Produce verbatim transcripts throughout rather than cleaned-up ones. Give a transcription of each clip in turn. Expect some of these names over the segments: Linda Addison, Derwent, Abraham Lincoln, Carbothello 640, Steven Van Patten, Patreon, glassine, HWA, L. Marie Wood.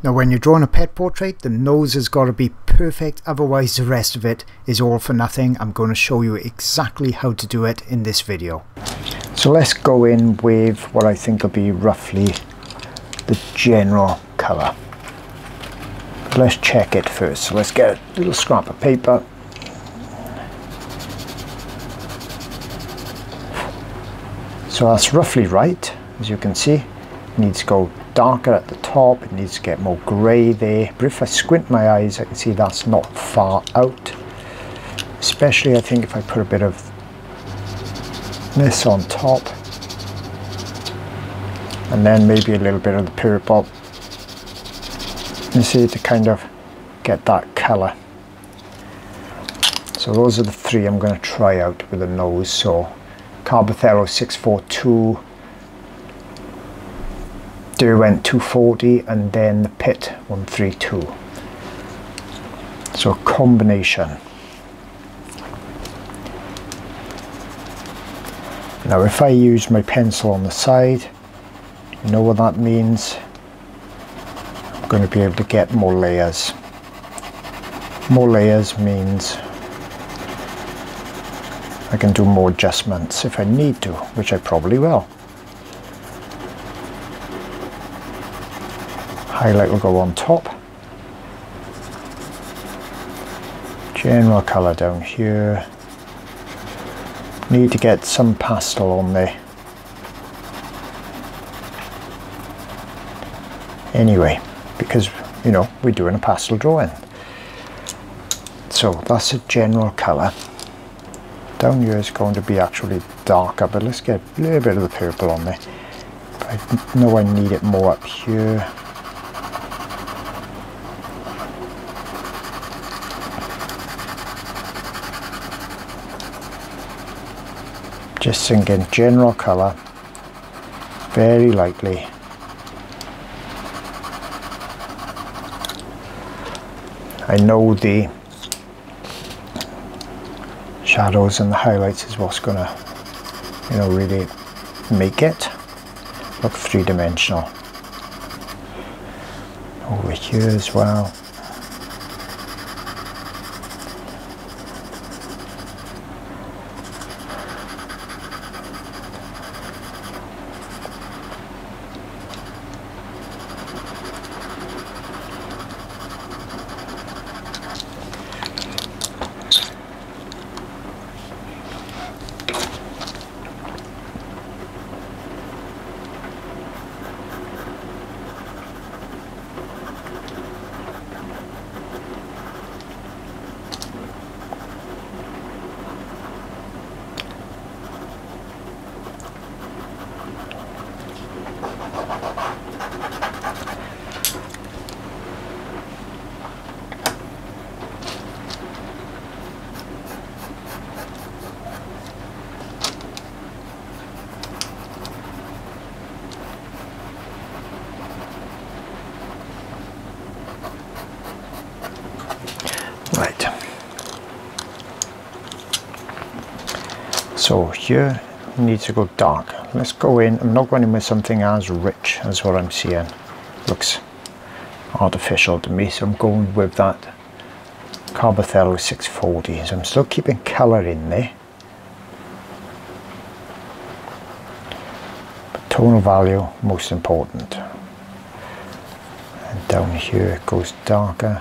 Now when you're drawing a pet portrait, the nose has got to be perfect, otherwise the rest of it is all for nothing. I'm going to show you exactly how to do it in this video. So let's go in with what I think will be roughly the general colour. Let's check it first. So let's get a little scrap of paper. So that's roughly right, as you can see. It needs to go darker at the top, it needs to get more grey there. But if I squint my eyes, I can see that's not far out. Especially, I think, if I put a bit of this on top. And then maybe a little bit of the purple. You see, to kind of get that colour. So those are the three I'm going to try out with the nose. So Carbothello six forty-two, Derwent two forty, and then the Pit one thirty-two. So combination. Now if I use my pencil on the side, you know what that means? I'm going to be able to get more layers. More layers means I can do more adjustments if I need to, which I probably will. Highlight will go on top. General colour down here. Need to get some pastel on there. Anyway, because, you know, we're doing a pastel drawing. So that's a general colour. Down here is going to be actually darker, but let's get a little bit of the purple on there. But I know I need it more up here. Just thinking general colour, very lightly. I know the shadows and the highlights is what's gonna, you know, really make it look three-dimensional. Over here as well. So here it needs to go dark. Let's go in. I'm not going in with something as rich as what I'm seeing. Looks artificial to me, so I'm going with that Carbothello six forty. So I'm still keeping colour in there. But tonal value, most important. And down here it goes darker.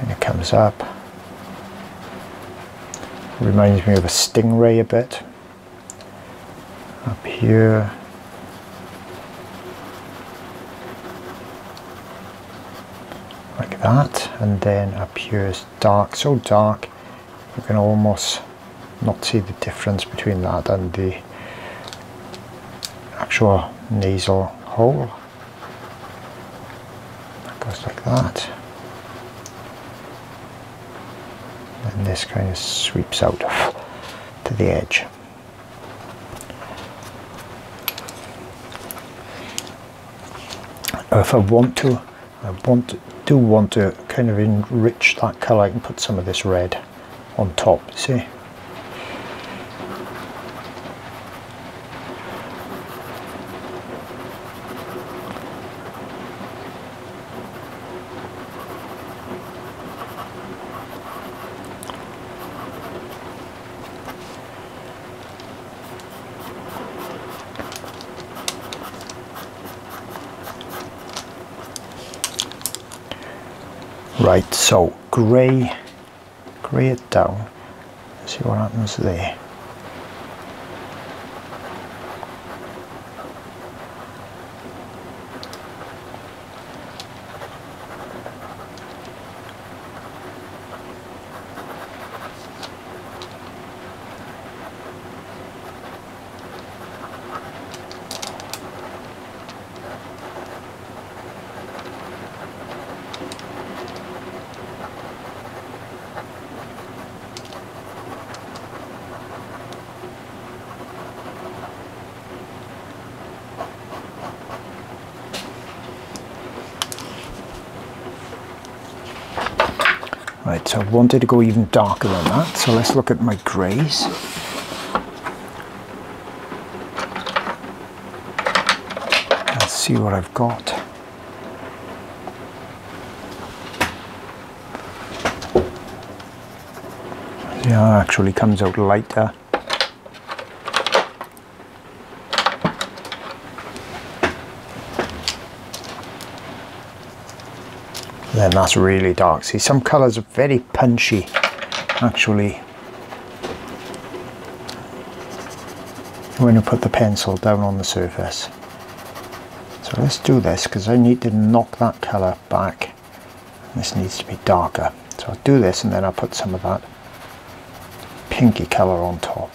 And it comes up. Reminds me of a stingray a bit. Up here. Like that. And then up here is dark. So dark, you can almost not see the difference between that and the actual nasal hole. That goes like that. And this kind of sweeps out to the edge. If I want to, I want to, do want to kind of enrich that colour, I can put some of this red on top, see? Right, so grey, grey it down, see what happens there. Right, so I wanted to go even darker than that, so let's look at my greys. Let's see what I've got. Yeah, it actually comes out lighter. Then that's really dark. See, some colours are very punchy, actually, when you put the pencil down on the surface. So let's do this, because I need to knock that colour back. This needs to be darker. So I'll do this and then I'll put some of that pinky colour on top.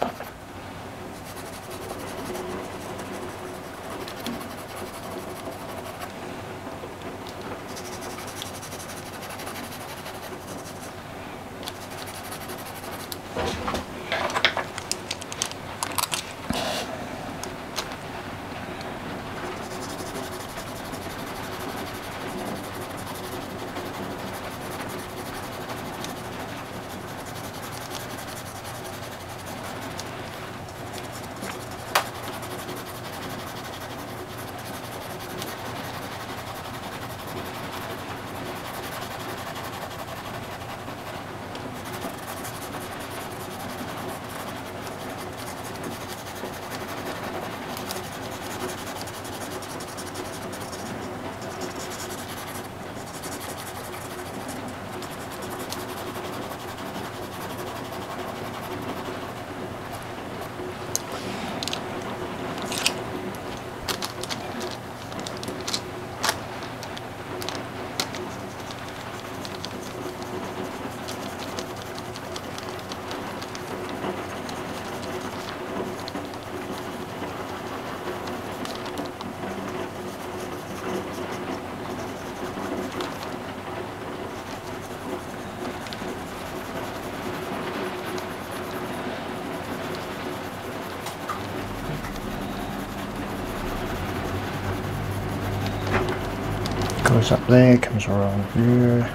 Goes up there, comes around here.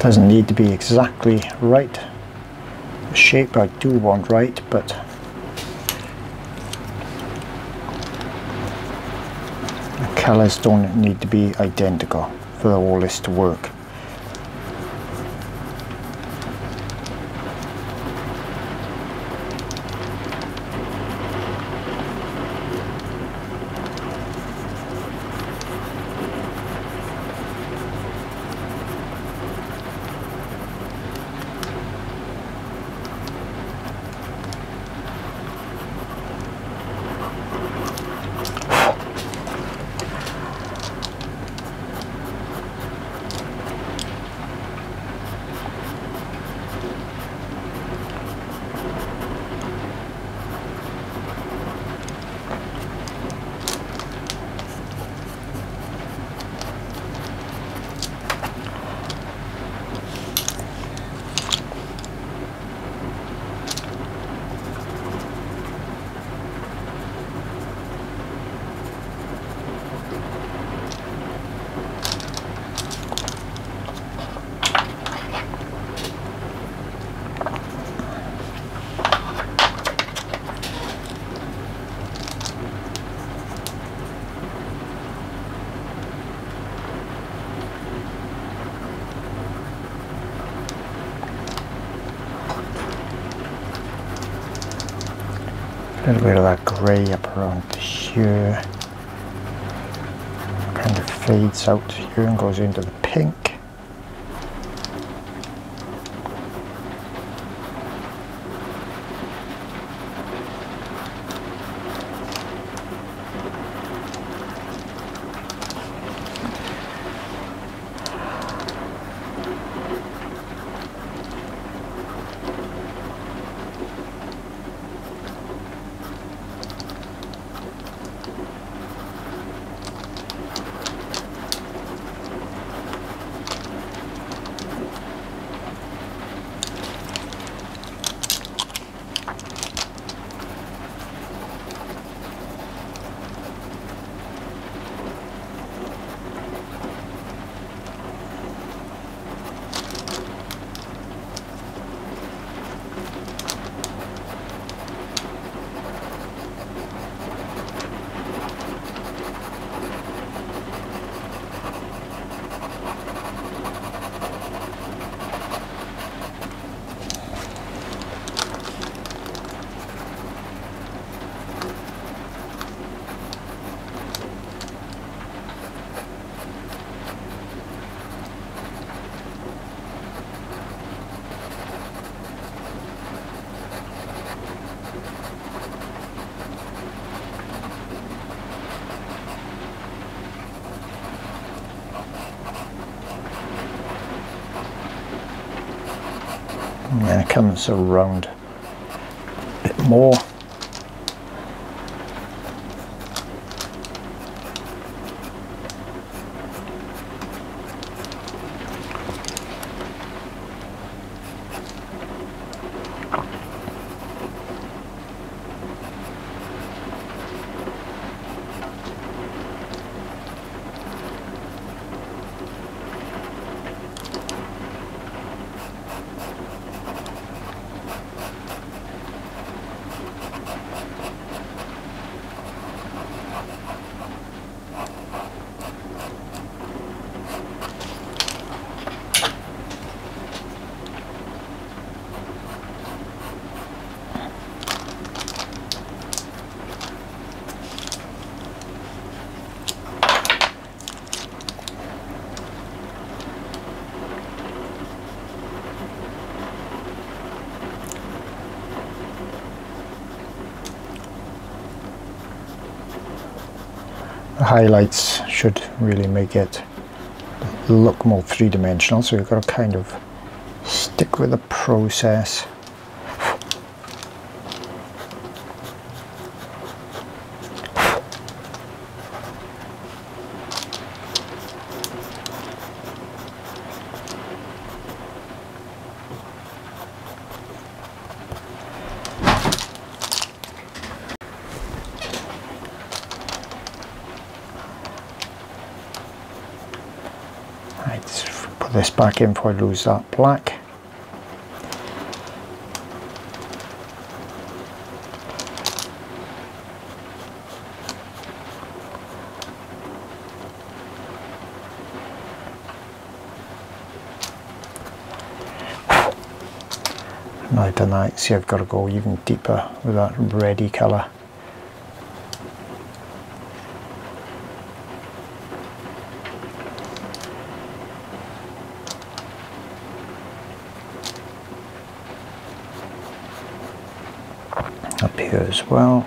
Doesn't need to be exactly right. The shape I do want right, but the colours don't need to be identical for all this to work. A little bit of that grey up around here. Kind of fades out here and goes into the pink. And then it comes around a bit more. Highlights should really make it look more three-dimensional, so you've got to kind of stick with the process. This back in before I lose that black. And I've done that. See, I've got to go even deeper with that reddy colour. Up here as well.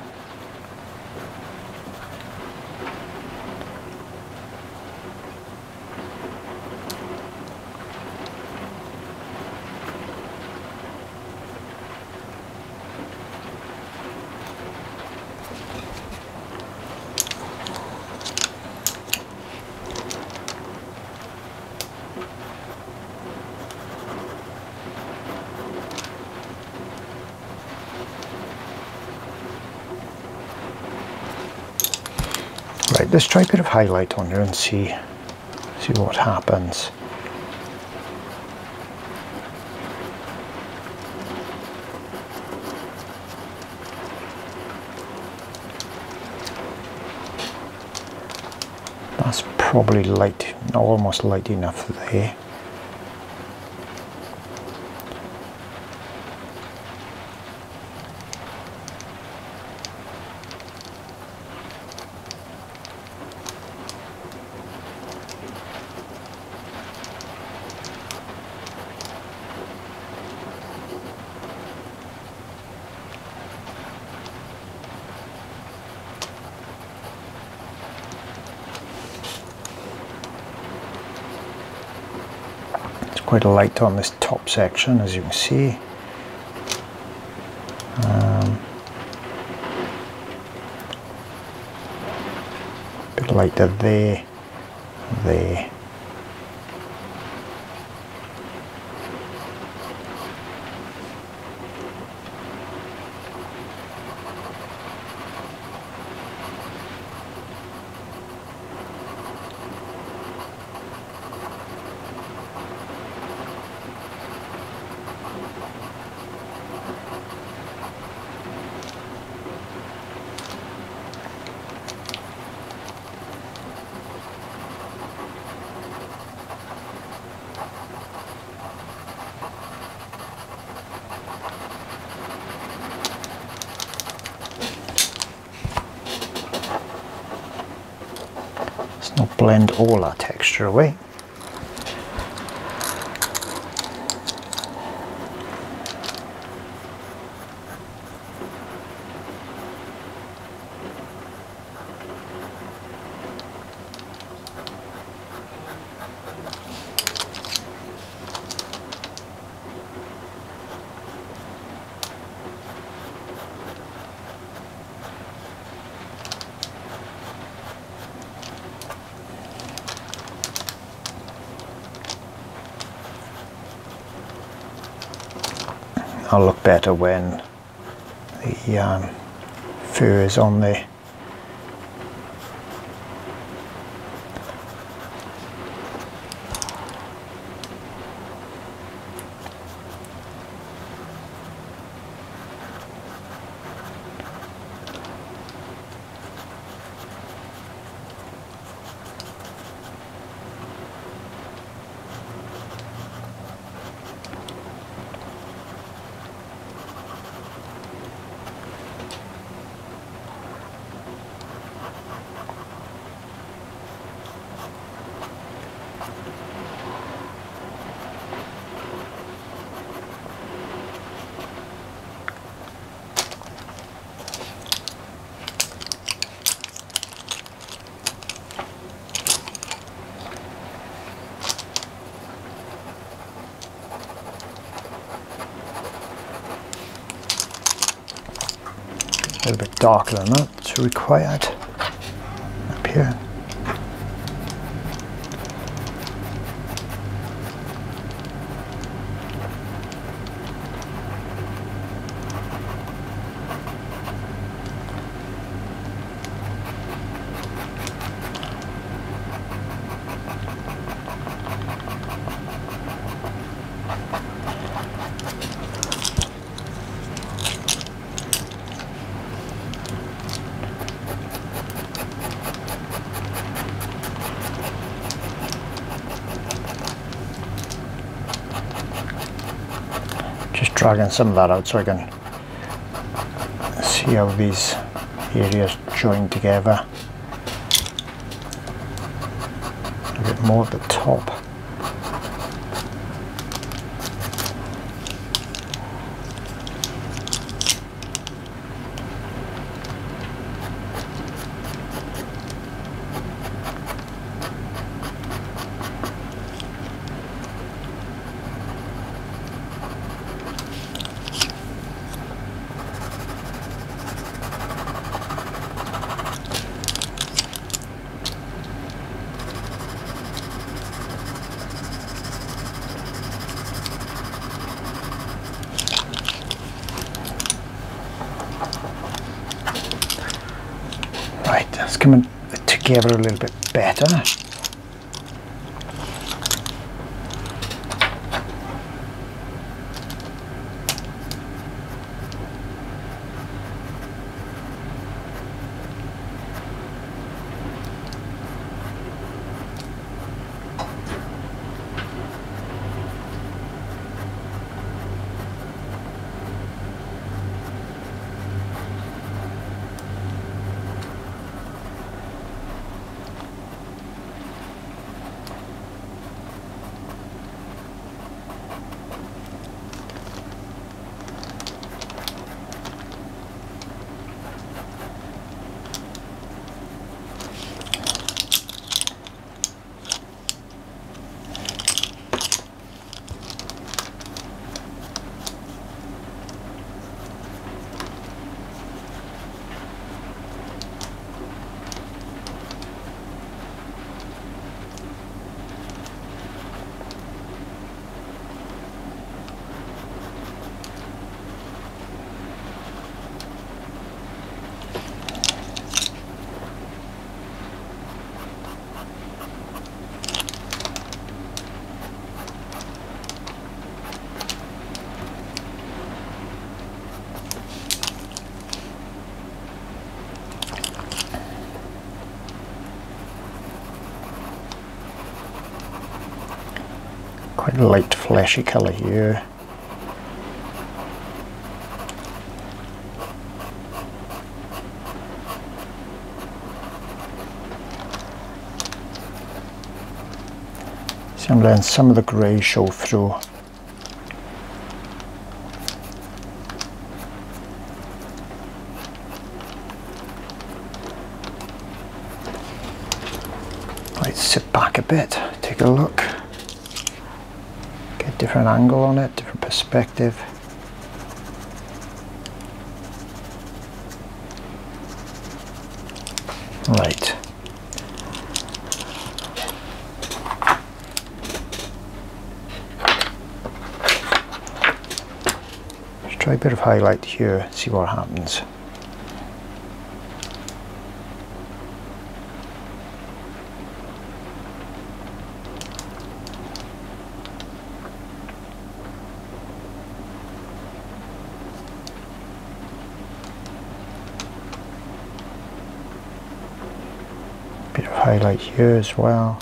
Let's try a bit of highlight on here and see see what happens. That's probably light, almost light enough there. quite light on this top section, as you can see. Um, a bit lighter there, there. Not blend all our texture away. I'll look better when the um, fur is on there. A little bit darker than that, it's required up here. Dragging some of that out so I can see how these areas join together. A bit more at the top. It's coming together a little bit better. quite a light fleshy colour here. So I'm letting some of the grey show through. Let's sit back a bit, take a look. Get a different angle on it, different perspective. Right. Let's try a bit of highlight here, see what happens. Highlight here as well.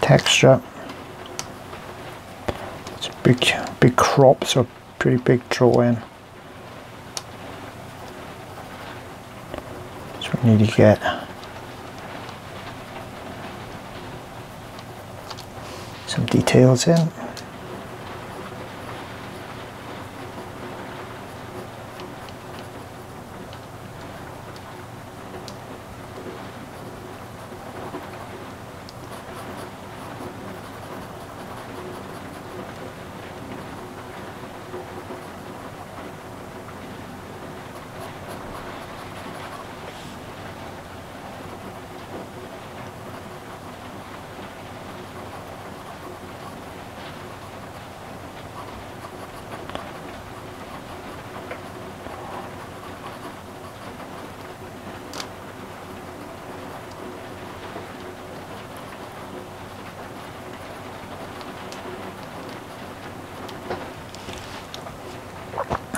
Texture. It's a big, big crop, so pretty big drawing. So we need to get some details in.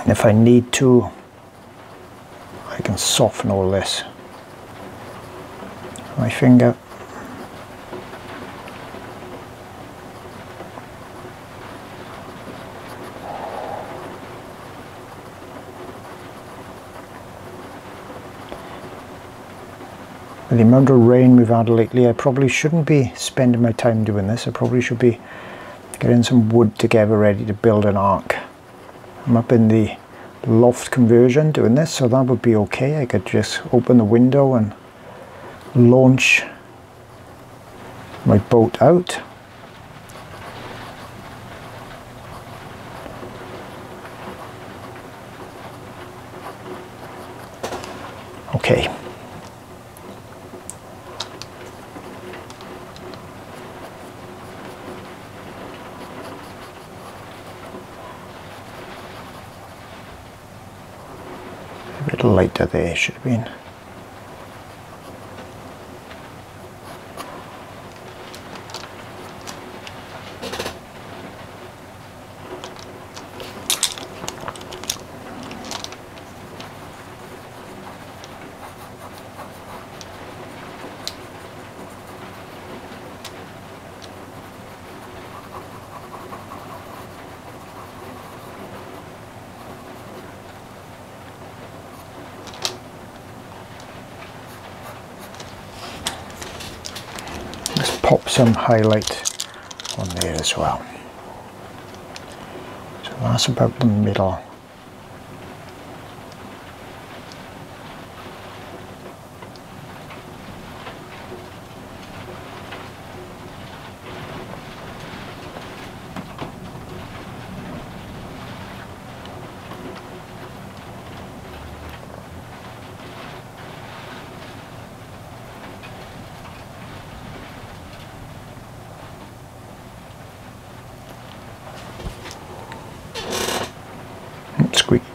If I need to, I can soften all this with my finger. With the amount of rain we've had lately, I probably shouldn't be spending my time doing this. I probably should be getting some wood together ready to build an ark. I'm up in the loft conversion doing this, so that would be okay. I could just open the window and launch my boat out. Okay. Lighter there should have been. Pop some highlight on there as well. So that's about the middle.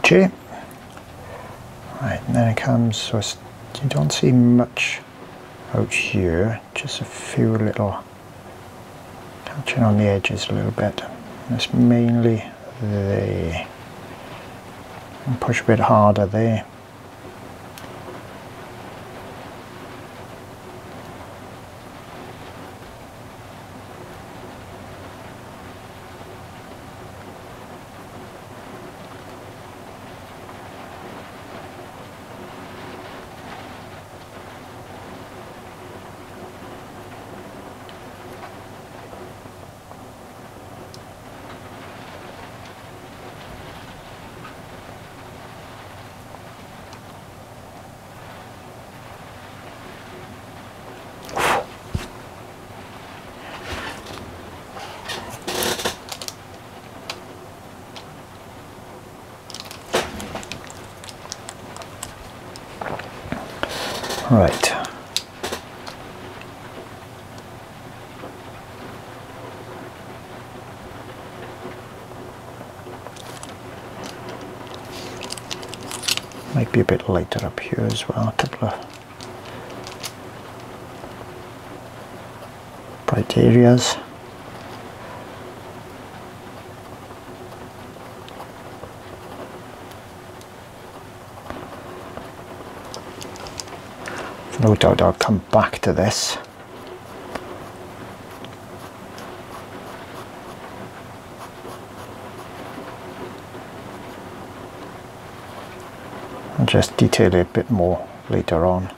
J. Right, and then it comes, so you don't see much out here, just a few little touching on the edges a little bit. That's mainly there. And push a bit harder there. Right. Might be a bit lighter up here as well. A couple of bright areas. No doubt I'll come back to this. I'll just detail it a bit more later on.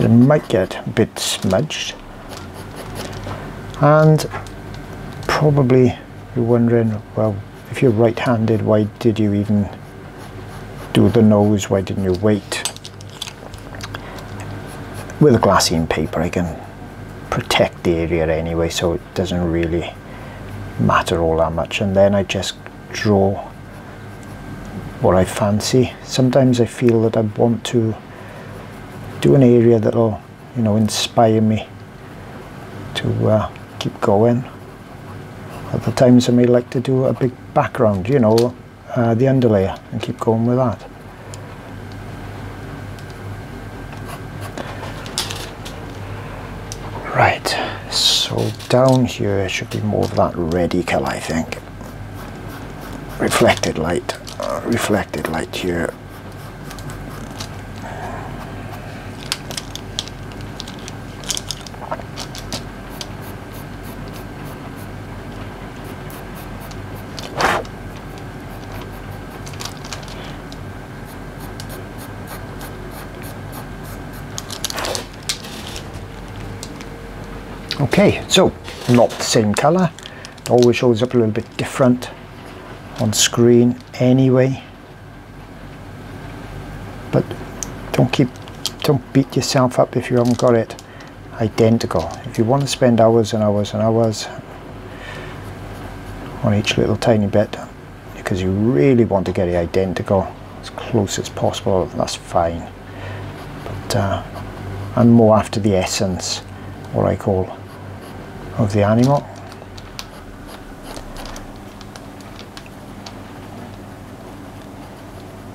It might get a bit smudged, and probably you're wondering, well, if you're right-handed, why did you even do the nose? Why didn't you wait? With a glassine paper I can protect the area anyway, so it doesn't really matter all that much, and then I just draw what I fancy. Sometimes I feel that I want to do an area that'll, you know, inspire me to uh, keep going. Other times I may like to do a big background, you know, uh, the underlayer, and keep going with that. Right, so down here should be more of that reddy colour, I think. Reflected light, uh, reflected light here. Okay, so not the same colour, it always shows up a little bit different on screen anyway, but don't keep don't beat yourself up if you haven't got it identical. If you want to spend hours and hours and hours on each little tiny bit because you really want to get it identical as close as possible, that's fine, but uh, I'm more after the essence, what I call, of the animal.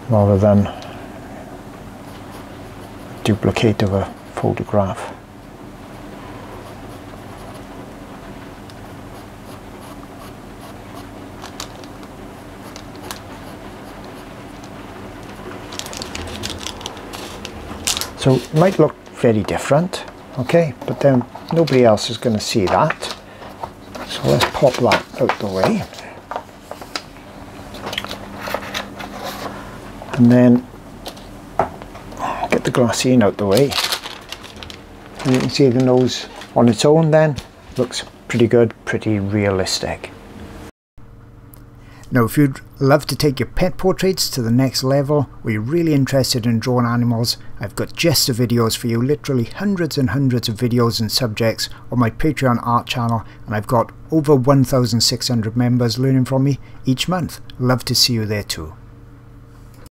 Rather than a duplicate of a photograph. So it might look very different, okay, but then nobody else is going to see that, so let's pop that out the way, and then get the glassine out the way, and you can see the nose on its own then looks pretty good, pretty realistic. Now if you'd love to take your pet portraits to the next level, or you're really interested in drawing animals, I've got just the videos for you, literally hundreds and hundreds of videos and subjects on my Patreon art channel, and I've got over one thousand six hundred members learning from me each month. Love to see you there too.